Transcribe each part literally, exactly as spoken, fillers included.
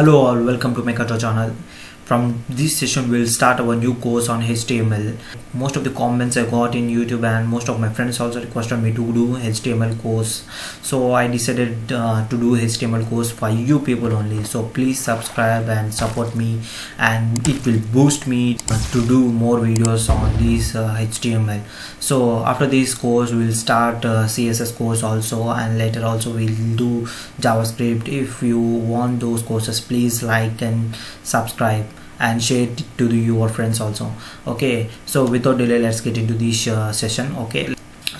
Hello all, welcome to MechaTro channel. From this session we'll start our new course on H T M L. Most of the comments I got in YouTube and most of my friends also requested me to do H T M L course. So I decided uh, to do H T M L course for you people only. So please subscribe and support me, and it will boost me to do more videos on these uh, H T M L. So after this course we'll start uh, C S S course also, and later also we'll do JavaScript. If you want those courses, please like and subscribe and share it to your friends also. Okay, so without delay, let's get into this uh, session. Okay,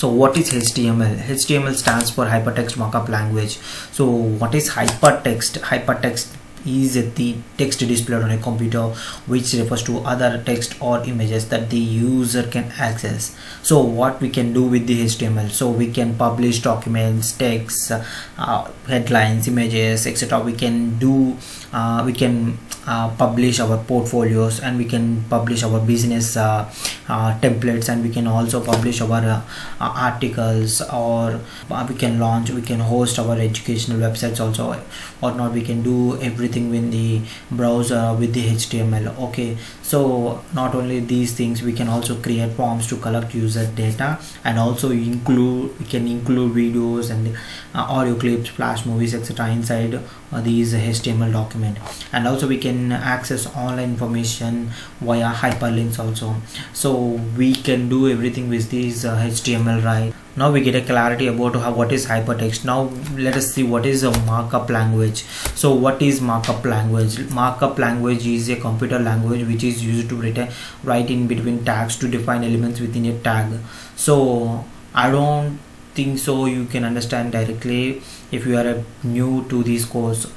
so what is H T M L? H T M L stands for hypertext markup language. So what is hypertext? Hypertext is the text displayed on a computer which refers to other text or images that the user can access. So what we can do with the H T M L? So we can publish documents, texts, uh, headlines, images, etc. We can do uh, we can uh, publish our portfolios, and we can publish our business uh, uh, templates, and we can also publish our uh, uh, articles, or uh, we can launch, we can host our educational websites also, or not we can do everything with the browser with the H T M L. Okay, so not only these things, we can also create forms to collect user data, and also include we can include videos and uh, audio clips, flash movies, etc. inside uh, these H T M L document. And also we can access online information via hyperlinks also. So we can do everything with these uh, H T M L, right? Now we get a clarity about how, what is hypertext. Now let us see what is a markup language. So what is markup language? Markup language is a computer language which is used to write, write in between tags to define elements within a tag. So I don't think so you can understand directly if you are a new to this course.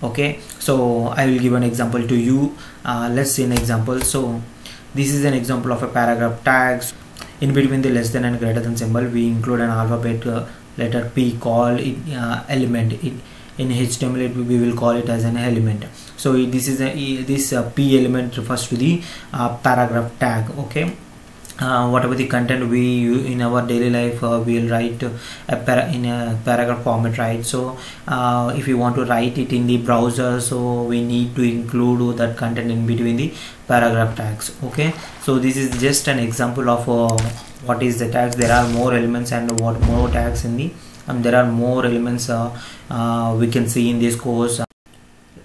Okay, so I will give an example to you. Uh, let's see an example. So this is an example of a paragraph tags. In between the less than and greater than symbol, we include an alphabet uh, letter P called uh, element. It, in H T M L, it, we will call it as an element. So it, this is a, this uh, P element refers to the uh, paragraph tag. Okay, uh, whatever the content we in our daily life, uh, we will write a para, in a paragraph format, right? So uh, if you want to write it in the browser, so we need to include that content in between the paragraph tags. Okay, so this is just an example of uh, what is the tags. There are more elements and what more tags in the and there are more elements uh, uh, we can see in this course.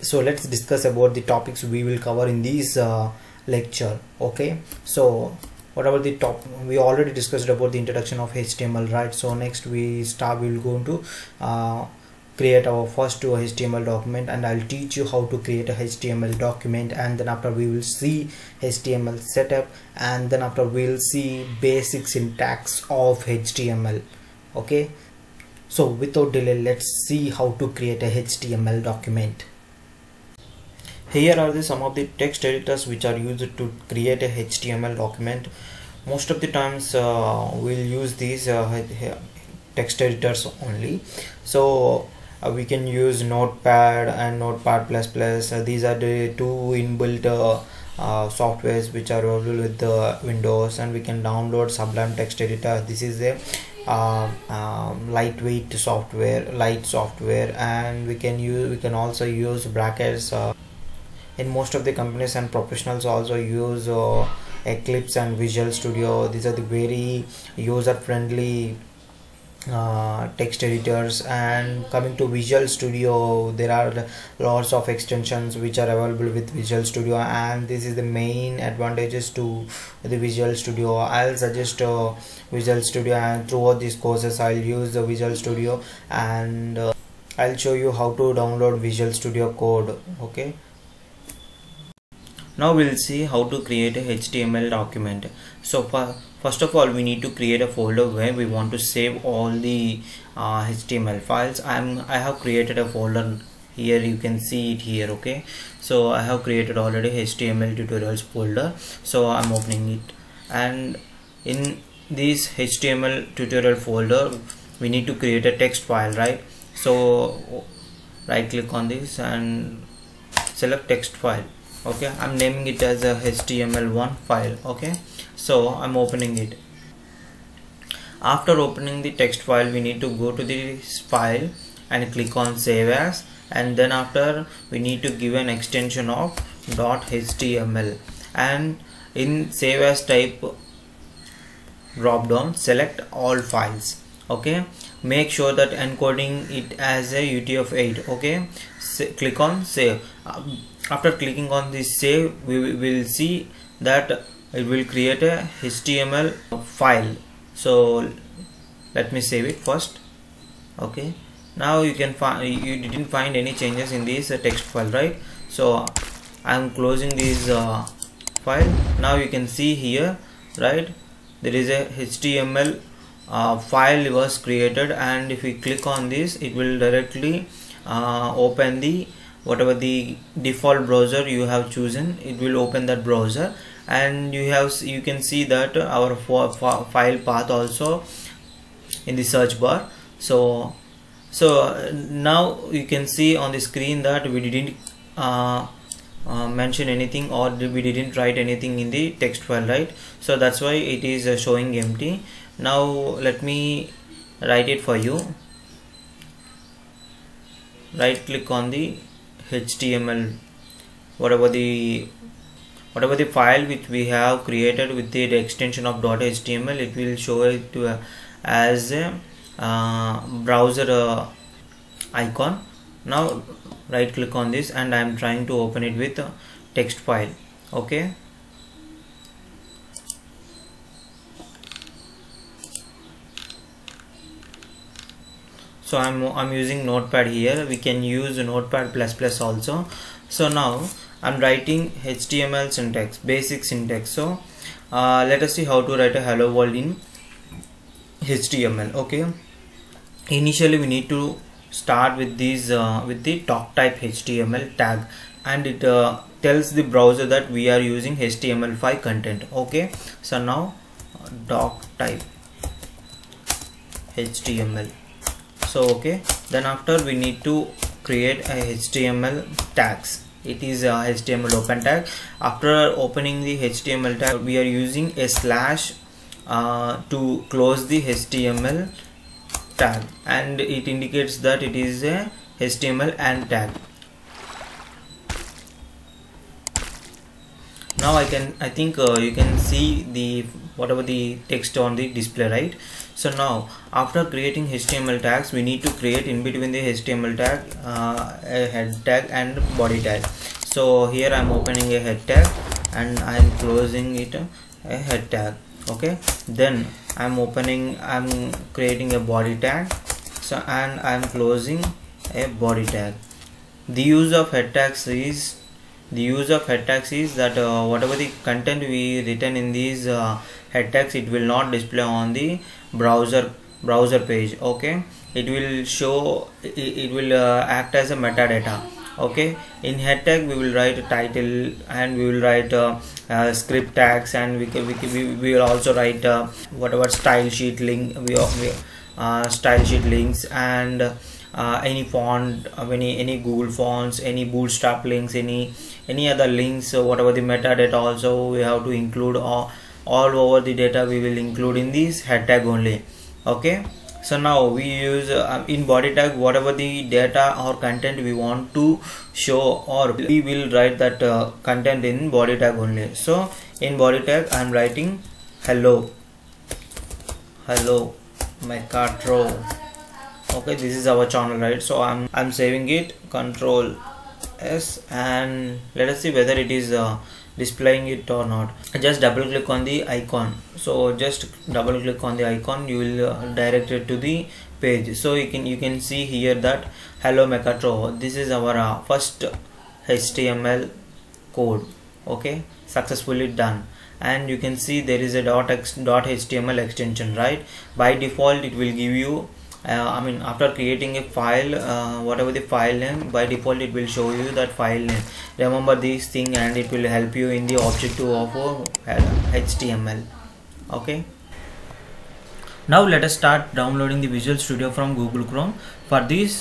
So let's discuss about the topics we will cover in this uh, lecture. Okay, so whatever the top we already discussed about the introduction of H T M L, right? So next we start we will go into uh, create our first two H T M L document, and I'll teach you how to create a H T M L document, and then after we will see H T M L setup, and then after we'll see basic syntax of H T M L. Okay, so without delay, let's see how to create a H T M L document. Here are the some of the text editors which are used to create a H T M L document. Most of the times uh, we'll use these uh, text editors only. So Uh, we can use Notepad and Notepad plus plus. Uh, these are the two inbuilt uh, uh, softwares which are available with the Windows, and we can download Sublime Text Editor. This is a uh, uh, lightweight software, light software, and we can use. We can also use brackets. Uh, in most of the companies and professionals also use uh, Eclipse and Visual Studio. These are the very user-friendly uh text editors. And coming to Visual Studio, there are lots of extensions which are available with Visual Studio, and this is the main advantages to the Visual Studio. I'll suggest uh, Visual Studio, and throughout these courses I'll use the Visual Studio, and uh, I'll show you how to download Visual Studio code. Okay, now we'll see how to create a H T M L document. So for first of all, we need to create a folder where we want to save all the uh, H T M L files. I'm I have created a folder here, you can see it here. Okay, so I have created already H T M L tutorials folder, so I'm opening it. And in this H T M L tutorial folder, we need to create a text file, right? So right click on this and select text file. Okay, I'm naming it as a H T M L one file. Okay, so I'm opening it. After opening the text file, we need to go to this file and click on save as, and then after we need to give an extension of .html, and in save as type drop down select all files. Okay, make sure that encoding it as a U T F eight. Okay, Sa click on save. After clicking on this save, we will see that it will create a H T M L file. So let me save it first. Okay, now you can find you didn't find any changes in this uh, text file, right? So I am closing this uh, file. Now you can see here, right, there is a H T M L uh, file was created, and if we click on this, it will directly uh, open the whatever the default browser you have chosen. It will open that browser, and you have you can see that our file path also in the search bar. So so now you can see on the screen that we didn't uh, uh, mention anything, or we didn't write anything in the text file, right? So that's why it is uh, showing empty. Now let me write it for you. Right click on the H T M L, whatever the whatever the file which we have created with the extension of .html, it will show it to, uh, as a uh, browser uh, icon. Now right click on this, and I am trying to open it with a text file. Okay, so I'm, I'm using Notepad here. We can use Notepad plus plus also. So now I'm writing H T M L syntax, basic syntax. So uh, let us see how to write a hello world in H T M L. Okay, initially we need to start with these uh, with the doc type H T M L tag, and it uh, tells the browser that we are using H T M L five content. Okay, so now doc type H T M L. So okay, then after we need to create a H T M L tags. It is a H T M L open tag. After opening the H T M L tag, we are using a slash uh, to close the H T M L tag, and it indicates that it is a H T M L and tag. Now I can I think uh, you can see the whatever the text on the display, right? So now after creating H T M L tags, we need to create in between the H T M L tag uh, a head tag and body tag. So here I'm opening a head tag, and I'm closing it uh, a head tag. Okay, then I'm opening I'm creating a body tag, so and I'm closing a body tag. The use of head tags is The use of head tags is that uh, whatever the content we written in these uh, head tags, it will not display on the browser browser page. Okay, it will show it, it will uh, act as a metadata. Okay, in head tag we will write a title, and we will write uh, uh, script tags, and we can, we, can, we we will also write uh, whatever style sheet link we uh, style sheet links, and uh, Uh, any font, any any Google fonts, any Bootstrap links, any any other links. So whatever the metadata also we have to include, all, all over the data we will include in this head tag only. Okay, so now we use uh, in body tag whatever the data or content we want to show, or we will write that uh, content in body tag only. So in body tag I am writing hello hello MechaTro. Okay, this is our channel, right? So I'm I'm saving it, Control S, and let us see whether it is uh, displaying it or not. Just double click on the icon. So just double click on the icon, you will uh, direct it to the page. So you can you can see here that hello MechaTro. This is our uh, first H T M L code. Okay, successfully done. And you can see there is a dot x dot H T M L extension, right? By default, it will give you. Uh, I mean, after creating a file, uh, whatever the file name, by default it will show you that file name. Remember this thing, and it will help you in the objective of uh, H T M L. Okay, now let us start downloading the Visual Studio from Google Chrome. For this,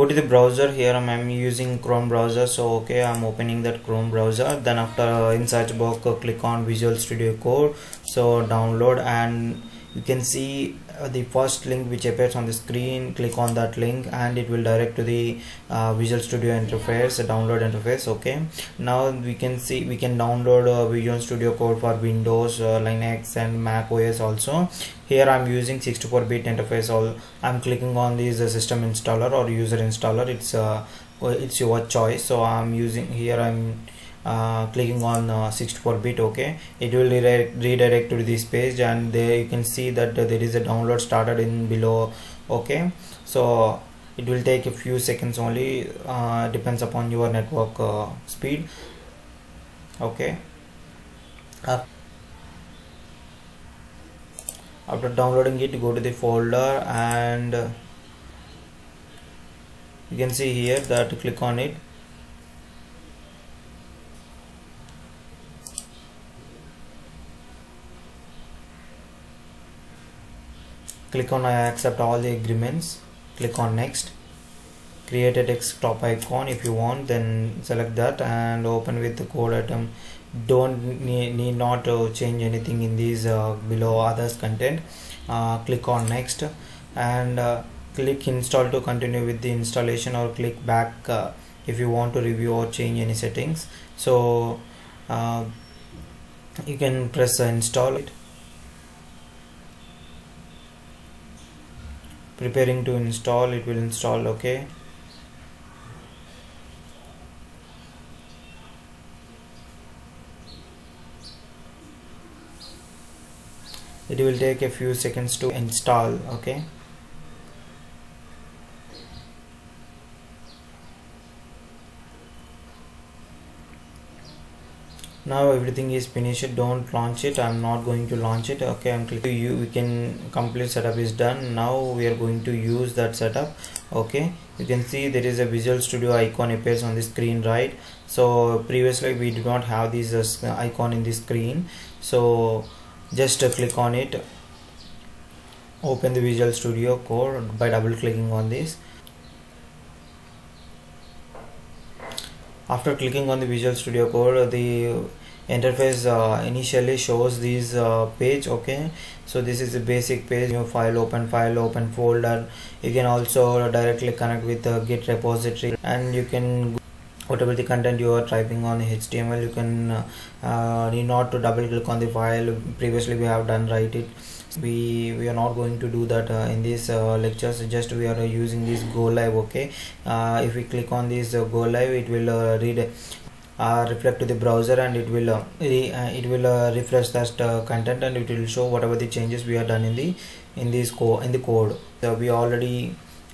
go to the browser. Here I am using Chrome browser. So okay, I am opening that Chrome browser. Then after uh, in search box, uh, click on Visual Studio Code. So download, and you can see uh, the first link which appears on the screen. Click on that link and it will direct to the uh, Visual Studio interface, a download interface. Okay, now we can see we can download uh, Visual Studio code for Windows, uh, Linux and Mac O S also. Here I'm using sixty-four bit interface. All I'm clicking on this uh, system installer or user installer, it's uh, it's your choice. So I'm using here I'm Uh, clicking on uh, sixty-four bit. Okay, it will redirect, redirect to this page, and there you can see that uh, there is a download started in below. Okay, so it will take a few seconds only, uh, depends upon your network uh, speed. Okay, uh, after downloading it, go to the folder and uh, you can see here that click on it. Click on I accept all the agreements, click on next, create a desktop icon if you want, then select that and open with the code item. Don't need, need not uh, change anything in these uh, below others content. Uh, click on next and uh, click install to continue with the installation, or click back uh, if you want to review or change any settings. So uh, you can press uh, install it. Preparing to install, it will install. Okay, it will take a few seconds to install. Okay, now everything is finished. Don't launch it, I'm not going to launch it. Okay, I'm clicking you. We can complete setup is done. Now we are going to use that setup. Okay, you can see there is a Visual Studio icon appears on the screen, right? So previously we do not have this uh, icon in the screen, so just uh, click on it, open the Visual Studio code by double clicking on this. After clicking on the Visual Studio code, the interface uh, initially shows this uh, page. Okay, so this is a basic page. New file, open file, open folder. You can also directly connect with the Git repository, and you can go whatever the content you are typing on H T M L, you can uh, need not to double click on the file. Previously we have done, right? It we we are not going to do that uh, in this uh, lecture. So just we are using this go live. Okay, uh, if we click on this uh, go live, it will uh, read uh, reflect to the browser, and it will uh, re, uh, it will uh, refresh that uh, content, and it will show whatever the changes we have done in the in this code in the code. So we already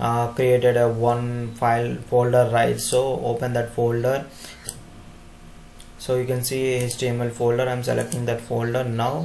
uh, created a one file folder, right? So open that folder. So you can see H T M L folder. I'm selecting that folder now.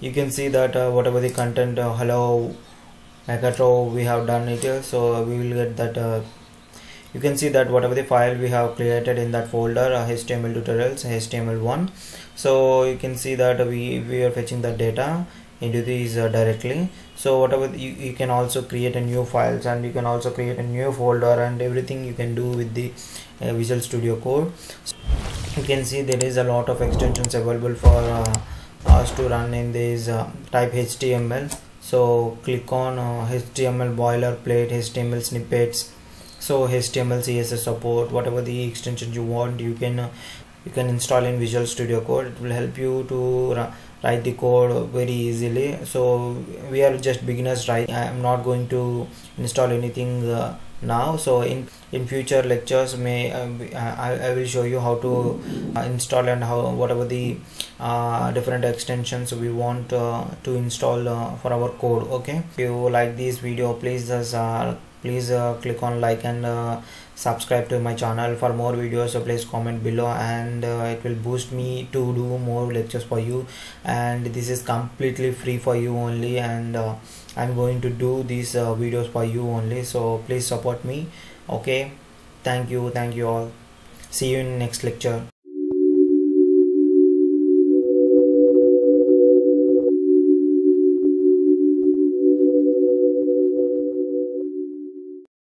You can see that uh, whatever the content uh, hello MechaTro we have done it here. So we will get that uh, you can see that whatever the file we have created in that folder, uh, H T M L tutorials, H T M L one. So you can see that we, we are fetching the data into these uh, directly. So whatever the, you, you can also create a new files, and you can also create a new folder, and everything you can do with the uh, Visual Studio code. So you can see there is a lot of extensions available for uh, us to run in this uh, type H T M L. So click on uh, H T M L boilerplate, H T M L snippets, so H T M L C S S support, whatever the extension you want, you can uh, you can install in Visual Studio Code. It will help you to write the code very easily. So we are just beginners, right? I am not going to install anything uh, now. So in in future lectures may uh, I, I will show you how to uh, install and how whatever the uh, different extensions we want uh, to install uh, for our code. Okay, if you like this video, please just uh, please uh, click on like and uh, subscribe to my channel for more videos. So please comment below, and uh, it will boost me to do more lectures for you, and this is completely free for you only, and uh, I'm going to do these uh, videos for you only. So please support me. Okay, thank you, thank you all. See you in next lecture.